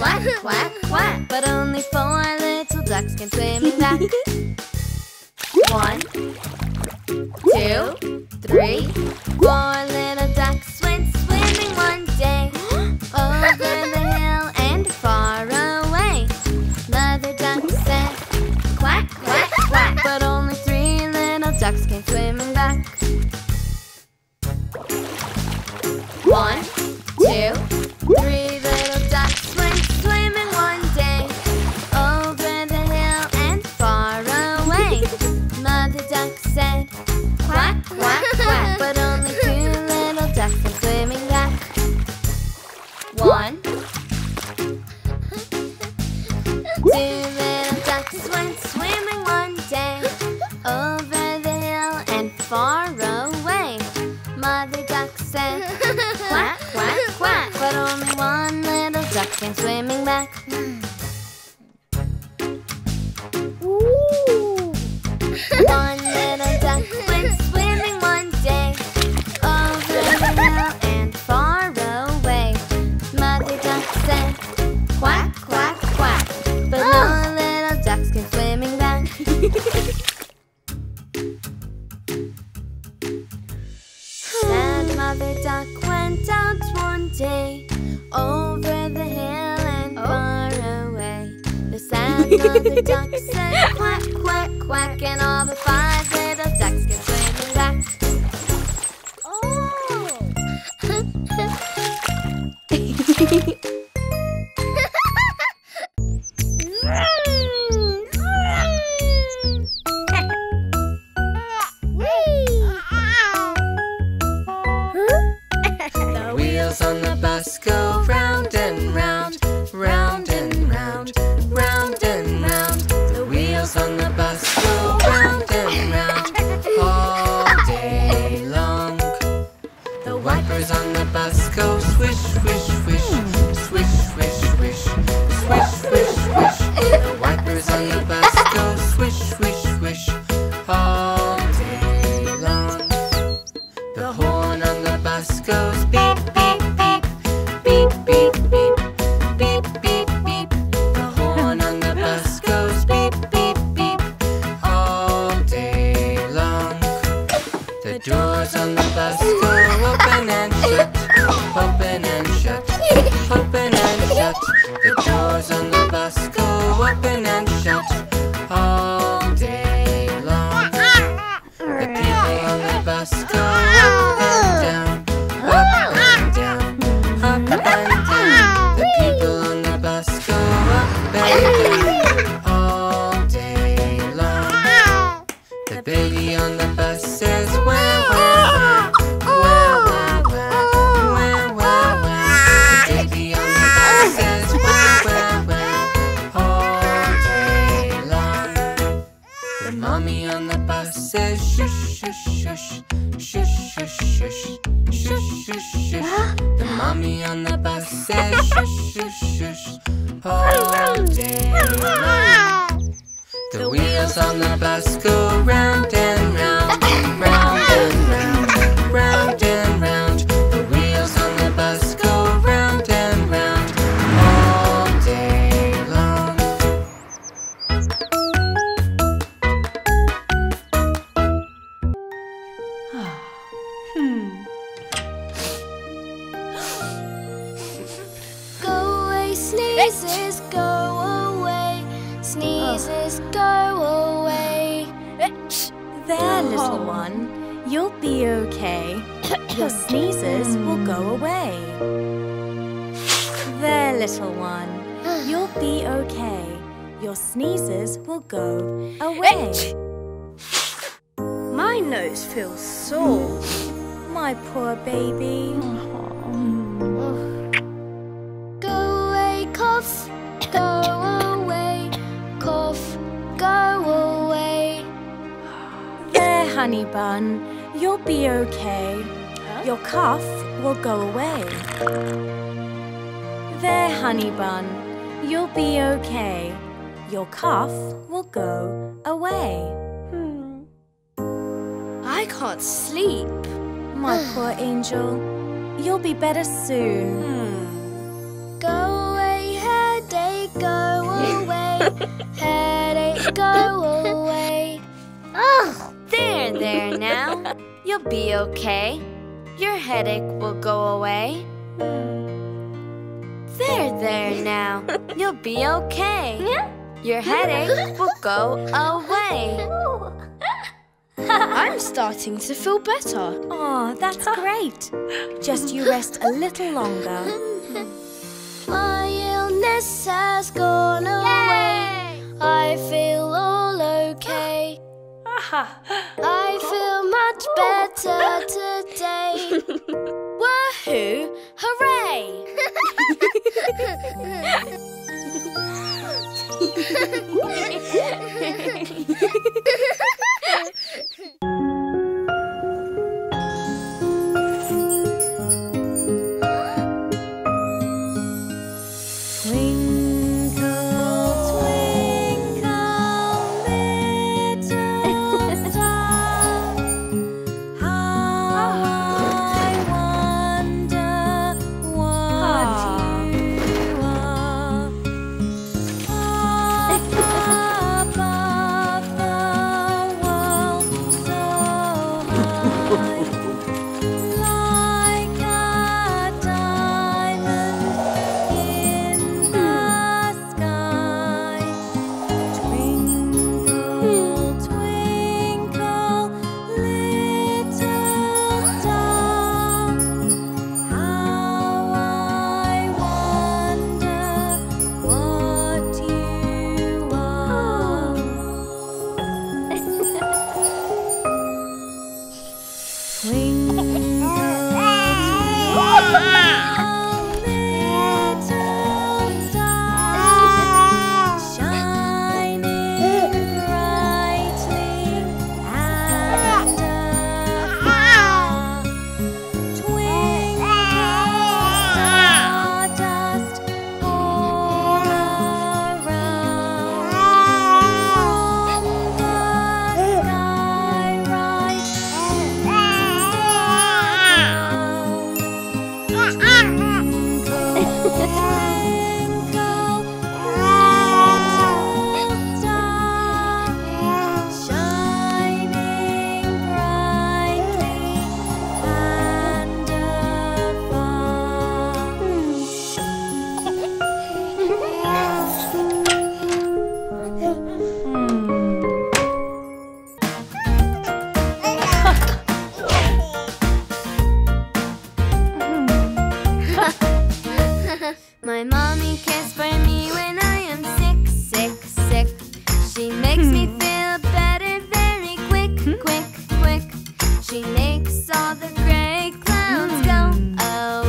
Quack, quack, quack. But only four little ducks can swim back. 1, 2, 3, 4 little ducks went swimming one day. Over the hill and far away. Mother duck said, quack, quack, quack. But only 3 little ducks can swim back. 1, 2, 3 little ducks went swimming one day. Over the hill and far away. Mother duck said, quack, quack, quack. But only 2 little ducks are swimming back. 1, 2 little ducks went swimming one day. Over the hill and far away. Mother duck said, quack, quack, quack. But only 1 little duck came swimming back. Ooh. 1 little duck went swimming one day. Over the hill and far away. Mother duck said, quack, quack, quack. But no little ducks came swimming back. Sad mother duck went out one day. Over the hill and far away. The sad mother duck said, quack, quack, quack. And all the 5 little ducks came swimming back. The wheels on the bus go round and round, round and round, round and round. The wheels on the bus go round and round all day long. The wipers on the bus go swish, swish, swish, swish, swish, swish, swish, swish, swish. The wipers on the bus go swish, swish, swish all day long. The horn on the bus goes beep, beep, beep, beep, beep, beep, beep, beep, beep. The horn on the bus goes beep, beep, beep all day long. The doors on the bus go open and shut, open and shut, open and shut. The doors on the bus go open and shut all day long. The people on the bus go up and down, up and down, up and down. The people on the bus go up and down all day long. The baby on the bus says, wow, wow, wow, wow, wow, wow, wow, wow, wow. The baby on the bus says, wow, wow, wow, all day long. The mommy on the bus says, shush, shush, shush, shush, shush, shush, shush, shush, shush. The mommy on the bus says, shush, shush, shush, all day long. The wheels on the bus go round and round, round and round, round and round. The wheels on the bus go round and round all day long. Go away, sneezes, go away. Sneezes, go away. There, little one. You'll be okay. Your sneezes will go away. There, little one. You'll be okay. Your sneezes will go away. My nose feels sore. My poor baby. Go away, cough. Go away, cough. Go away. There, honey bun. You'll be okay. Your cough will go away. There, honey bun. You'll be okay. Your cough will go away. I I can't sleep. My poor angel. You'll be better soon. Go away, headache, go away. Headache, go away. Oh, there, there now. You'll be okay. Your headache will go away. There, there now. You'll be okay. Your headache will go away. I'm starting to feel better. Oh, that's great. Just you rest a little longer. My illness has gone away. Yay! I feel all okay. I feel much better today. Woohoo! Hooray! She makes all the gray clouds go away.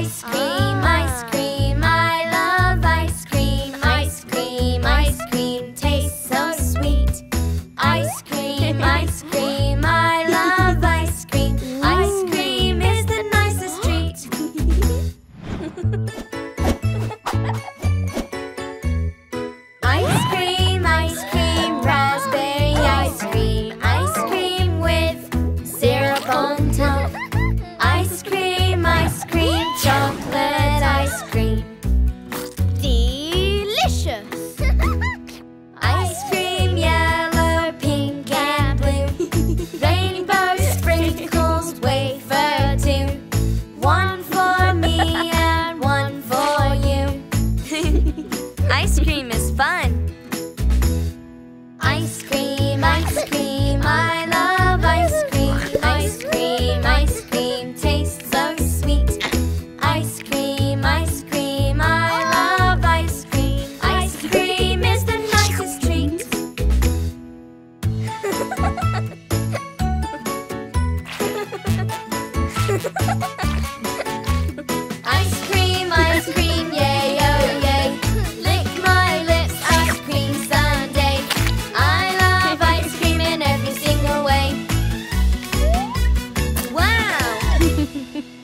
ice cream, ice cream. I love ice cream, ice cream, ice cream. Tastes so sweet. Ice cream, ice cream. I love ice cream. Ice cream is the nicest treat. Ice cream, ice cream. Raspberry ice cream with syrup on top. Ice cream, chocolate ice cream. Delicious! Ice cream, yellow, pink and blue. Rainbow sprinkles, wafer too. One for me and one for you. Ice cream is fun. Ice cream, ice cream. I love ice cream. Ice cream, ice cream. Tastes so sweet. Ice cream, I love ice cream. Ice cream is the nicest treat. Ice cream, yay, oh yay. Lick my lips, ice cream sundae. I love ice cream in every single way. Wow!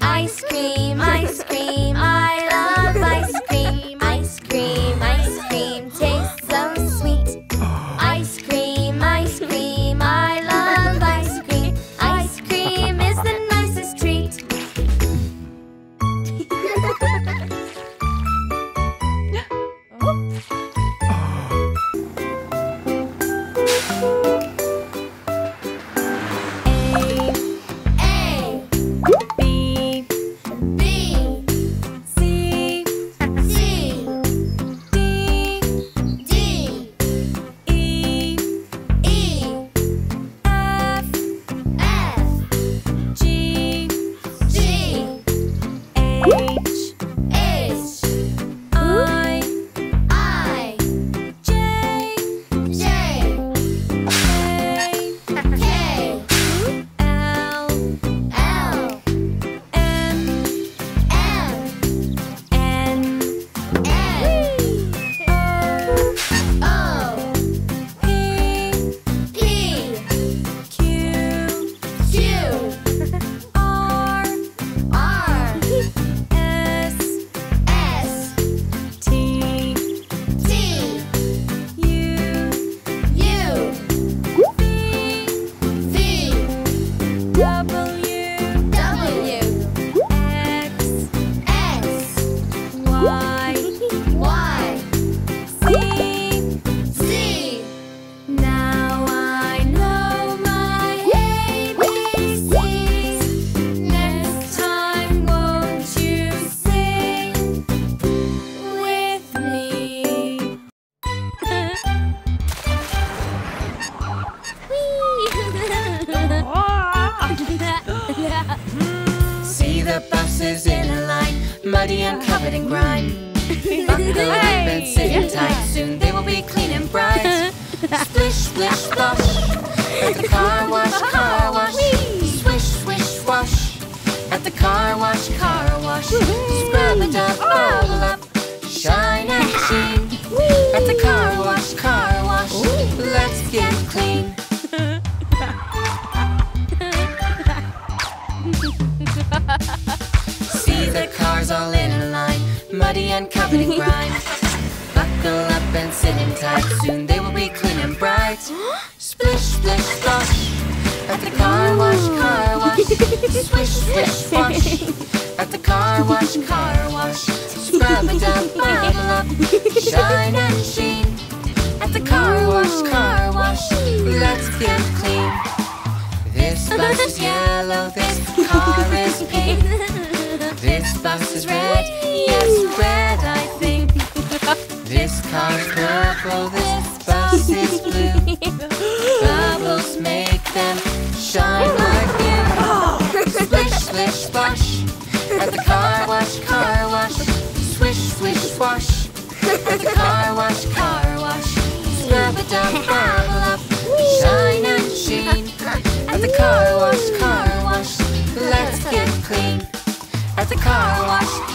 Ice cream, ice cream. Car wash.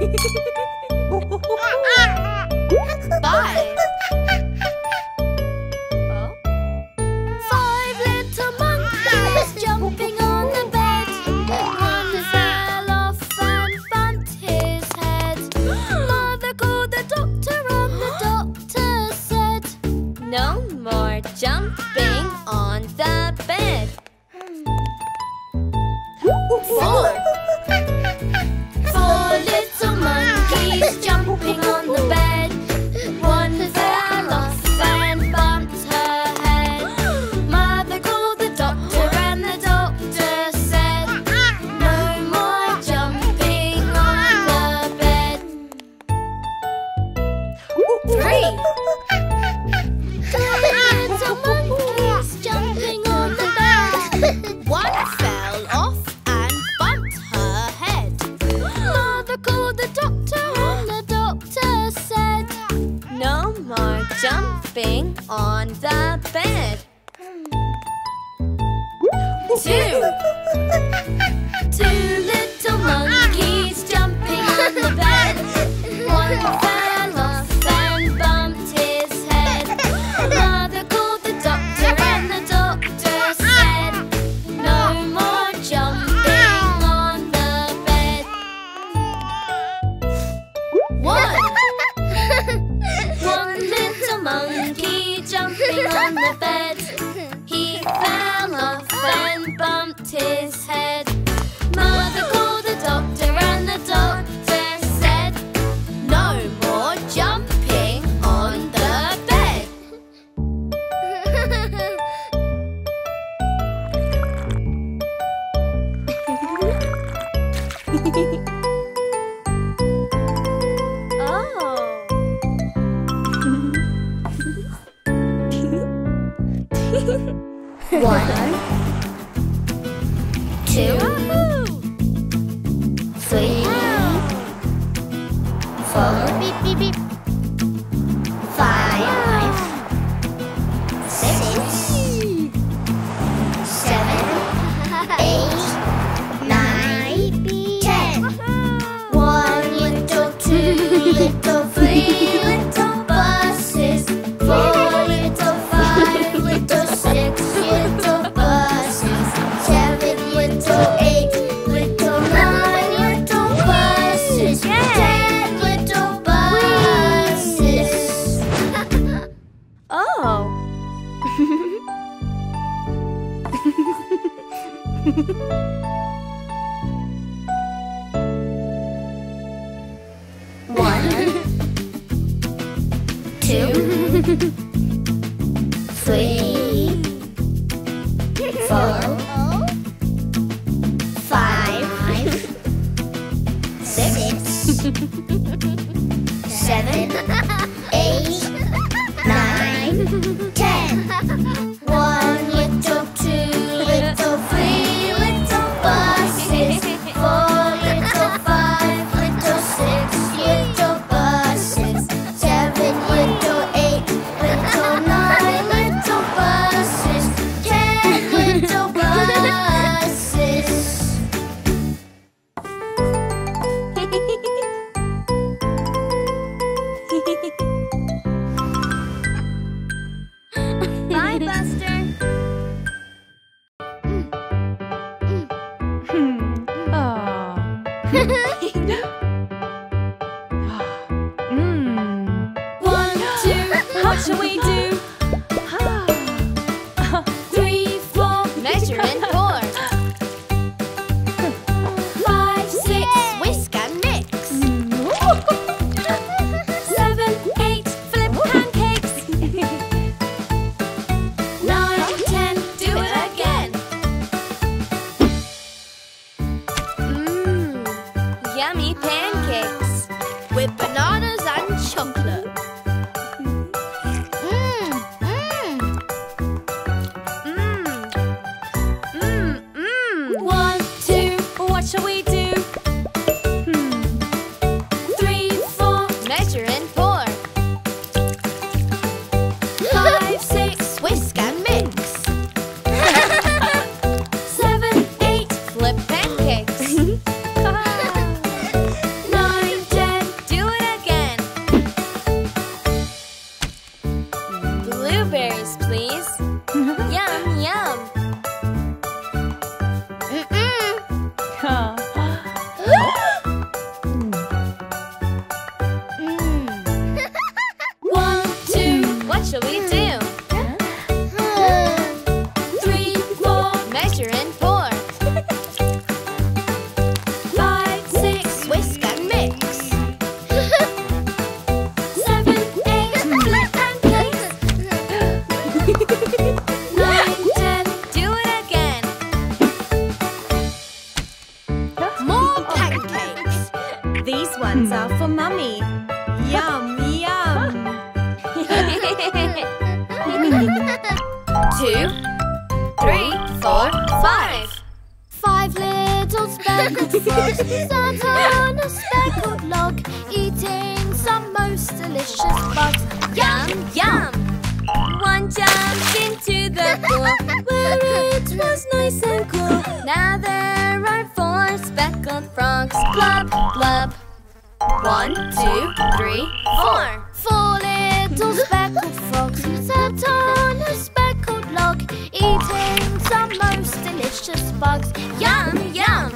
What shall we do? 3 Panza for Mummy. Yum, yum. 2, 3, 4, 5. 5 little speckled frogs sat on a speckled log, eating some most delicious bugs. Yum, yum! One jumped into the pool where it was nice and cool. Now there are 4 speckled frogs. Blub, blub. 1, 2, 3, 4. 4 little speckled frogs sat on a speckled log, eating some most delicious bugs. Yum, yum!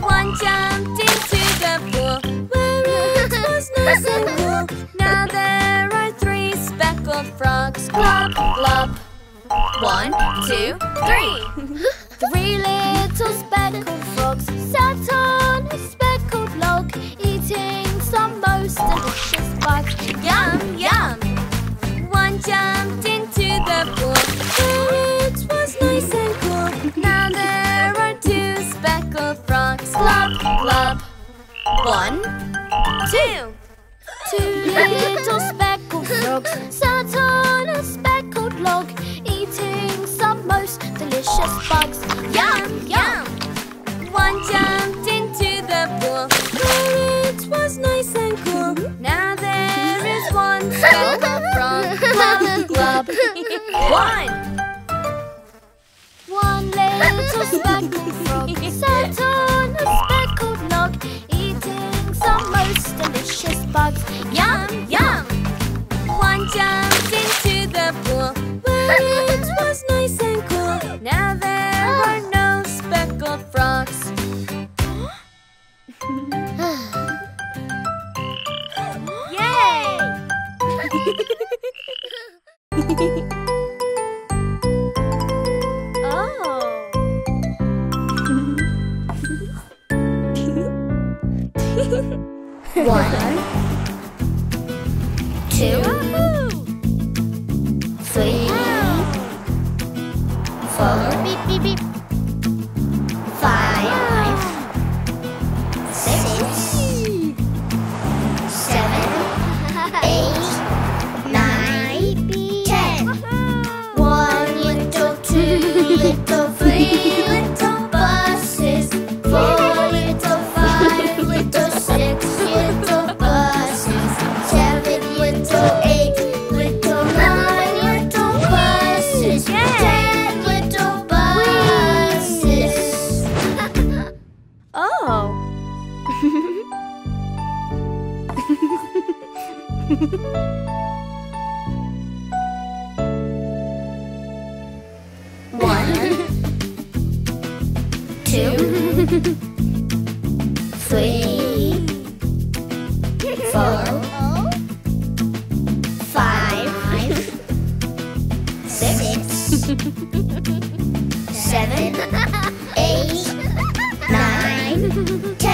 One jumped into the pool where it was nice and cool. Now there are 3 speckled frogs. Glop, glop. 1, 2, 3. 3 little speckled frogs sat on a speckled log, eating some most delicious bugs. Yum, yum! One jumped into the pool where it was nice and cool. Now there are 2 speckled frogs. Glop, glop. 1, 2. 2 little speckled frogs sat on a speckled log, eating some most delicious bugs. Yum, yum! One jumped into the pool where it was nice and cool. Now there is 1 speckled frog. Glub, glub. 1 little speckled frog sat on a speckled log, eating some most delicious bugs. Yum, yum! One jumped into the pool where it was nice and cool. Now there are no speckled frogs. Yay! Oh! 1, 2, 3, 4, beep, beep, beep. 5, 6, 7, 8, 9, beep, 10. Woohoo! 1 little, 2 little, 3 little buses. 4 little, 5 little, 6 little buses. 7 little, 8 little, 9 little buses. 10 little buses. Oh. One, 2, 3, 4, 5, 6, 7, 8, 9, 10.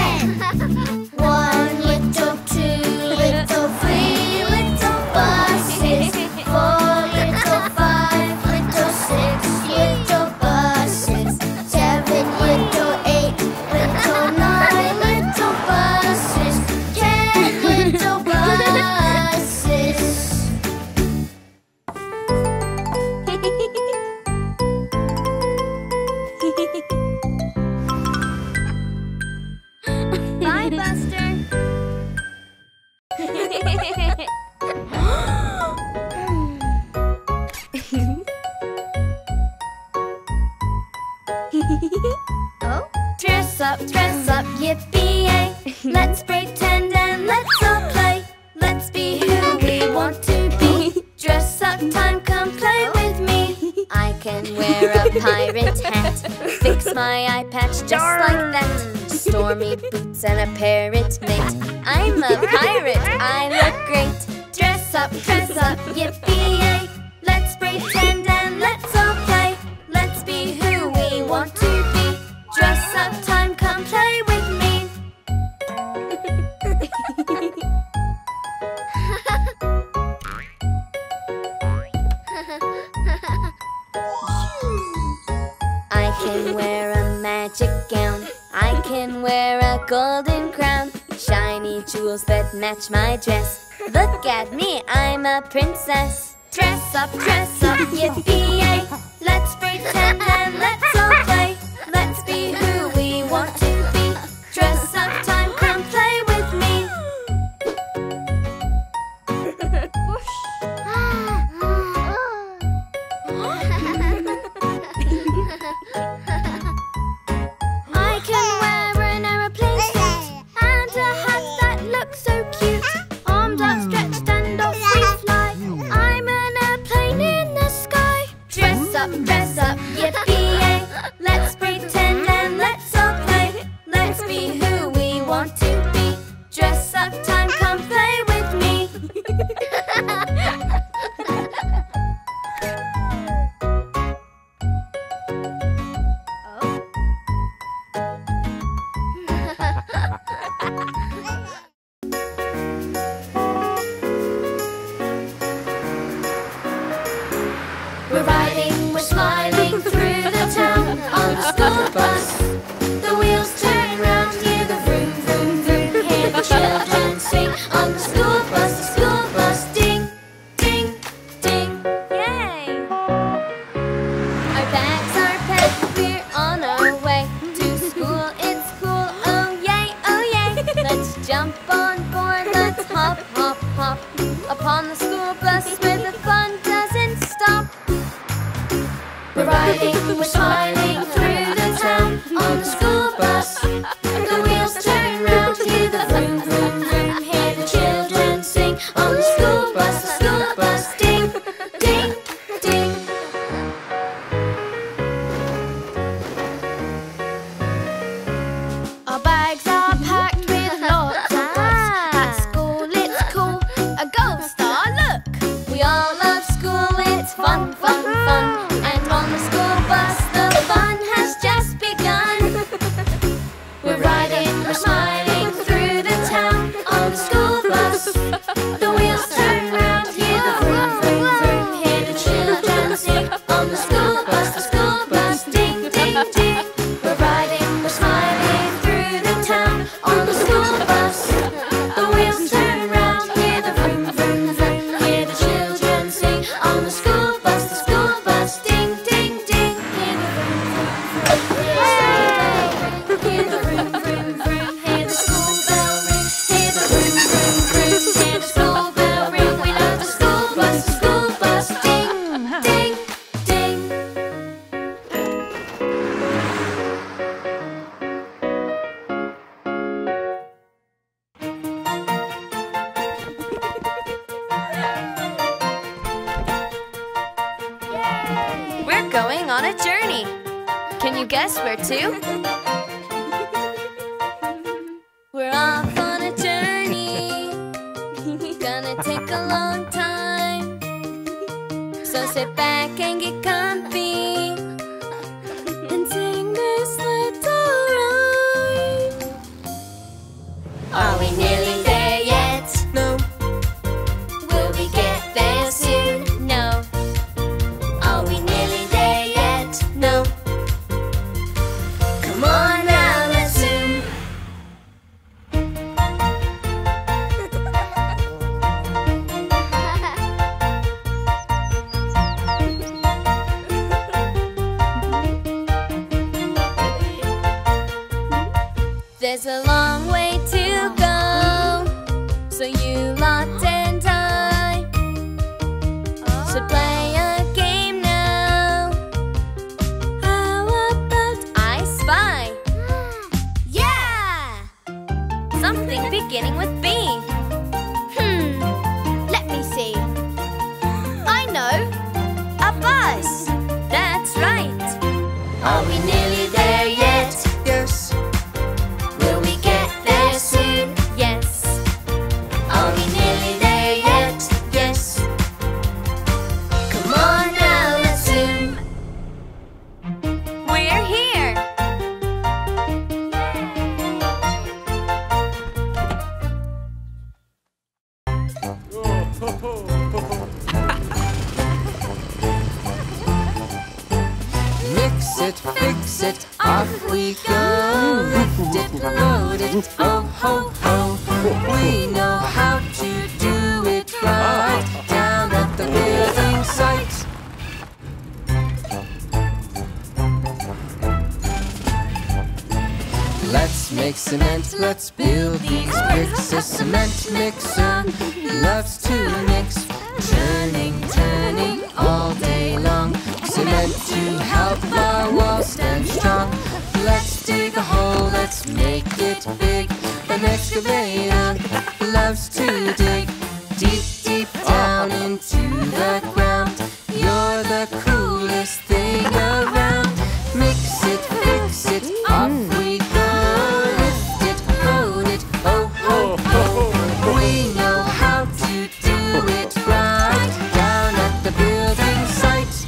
jewels that match my dress. Look at me, I'm a princess. Dress up, yippee-yay. Let's pretend and let's all play. Let's be who we want to be. Dress up time, come play with me. I can wear an aeroplane suit and a hat that looks so cute. Arms outstretched and off we fly. I'm an airplane in the sky. Dress up, yippee-yay. Let's pretend and let's all play. Let's be who we want to be. Dress up time, come play with me. We're riding, we're smiling through the town on a school bus. The wheels turn round, hear the vroom, vroom, vroom. Hear the children sing on the school bus, ding, ding, ding. Yay! Our bags are packed, we're on our way to school, it's cool, oh yay, let's jump on board, let's hop, hop, hop upon the school bus where the fun doesn't stop. We're riding, we're smiling through the town on the school bus. The wheels turn round to the vroom, vroom, vroom. Hear the children sing on the school bus, ding, ding, ding. Our bags are packed with lots of us. At school it's cool, a gold star, look. We all love school, it's fun, fun, fun. On the school bus, the fun has just begun. We're riding, we're smiling through the town on the school bus. The wheels turn round, hear the vroom, vroom, vroom. Hear the children sing on the school bus, ding, ding, ding. We're riding, we're smiling through the town on the school bus. The wheels turn round, hear the vroom, vroom, vroom. Hear the children sing on the school bus, ding, ding. Going on a journey. Can you guess where to? We're off on a journey. Gonna take a long time. So sit back and get comfy and sing this little rhyme. Are we nearly there yet? No. Will we get there soon? No. Are we nearly there? No. Come on now, let's zoom. There's a long way to go, so you lot and I should play a something beginning with B. Let me see. I know, a bus. That's right. Are we nearly there yet? Yes. Will we get there soon? Yes. Are we nearly there yet? Yes. Come on now, let's zoom. We're here. Fix it, off we go. Lift it, load it, oh ho ho. We know how to do it right down at the building site. Let's make cement, let's build these bricks. A cement mixer loves to mix, turning all day long. Cement to help our walls stand strong. Let's dig a hole, let's make it big. An excavator loves to dig deep down into the ground. You're the coolest thing around. Mix it, fix it, off we go. Lift it, own it, oh, oh, oh. We know how to do it right down at the building site.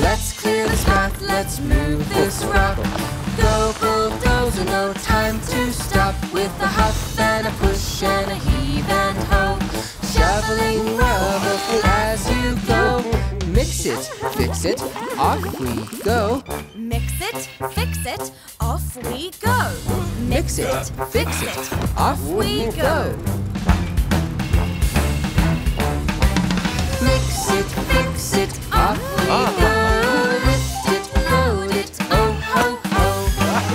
Let's clear this path, let's move this rock. Go bulldozer, no time to stop. With a huff and a push and a heave and hoe, shoveling rubble as you go. Mix it, fix it, off we go. Mix it, fix it, off we go. Mix it, fix it, off we go. Mix it, fix it, off we go.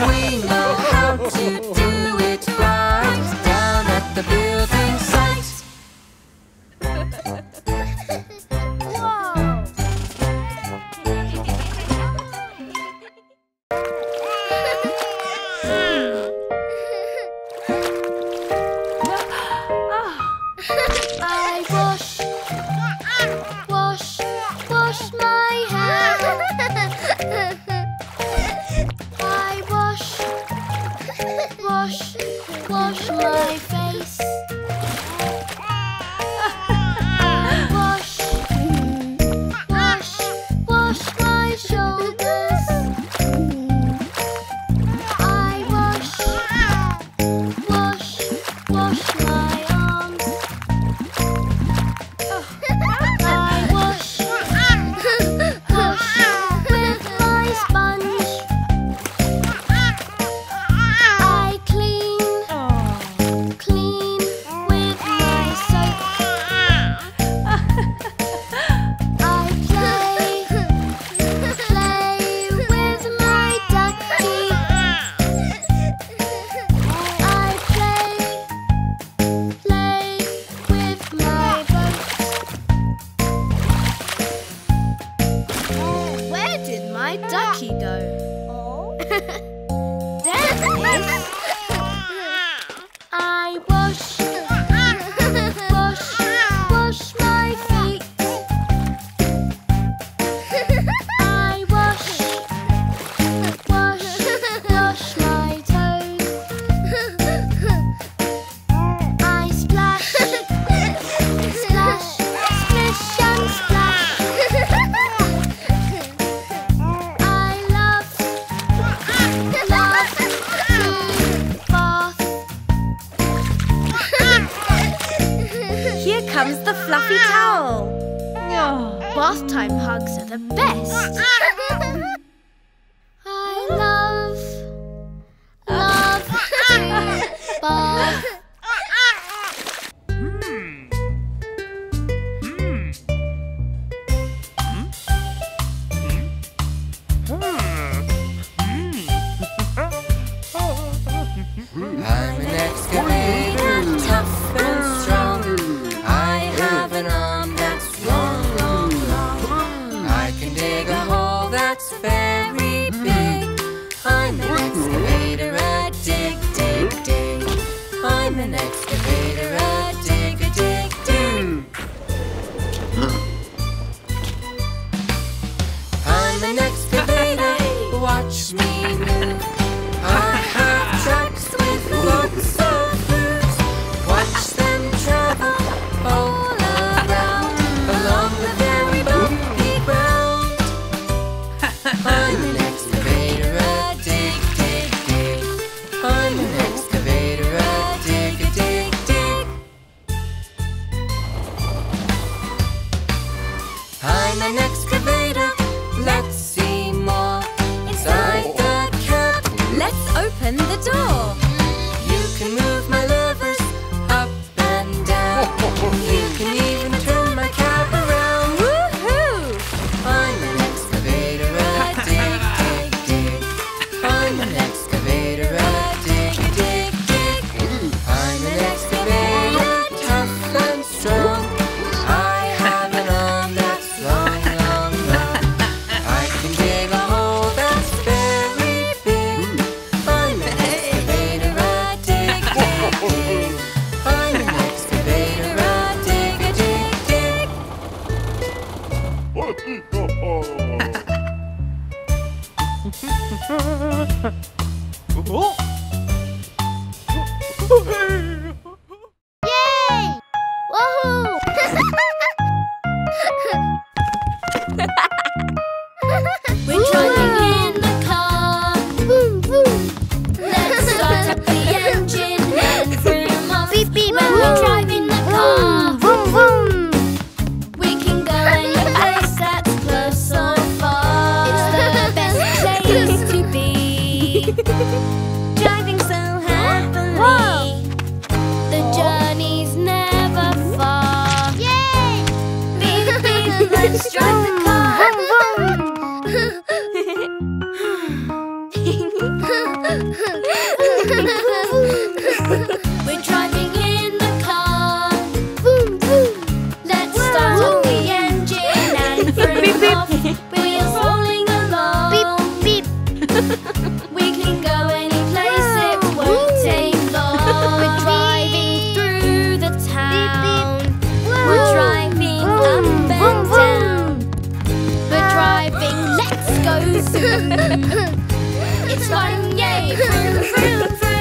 We know how to do it right down at the building site. I wash my hands. Wash my face. Wash my shoulders. I wash my arms. I wash with my sponge. Yay! Woohoo! We're driving in the car. Boom, boom. Let's start up the engine. Let's turn them off. Beep, beep, when we're driving the car. Boom, boom. We can go any place that's close or far. It's the best place to be. Driving so happily. Whoa. The journey's never far. Yay! Beep, beep, let's drive the car. We're driving in the car. Boom, boom. Let's start up the engine and turn beep, beep. Off. Wheels rolling along. Beep, beep. We can go any place. It won't take long. We're driving through the town. Beep, beep. We're driving up and down. We're driving. Let's go soon. It's fun, yay! Vroom, vroom, vroom.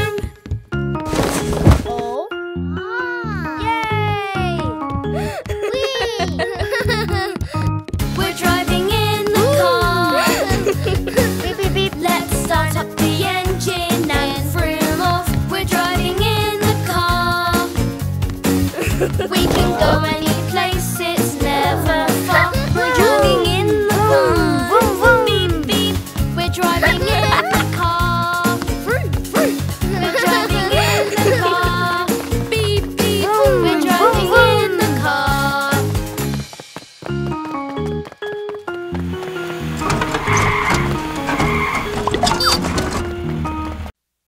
We can go and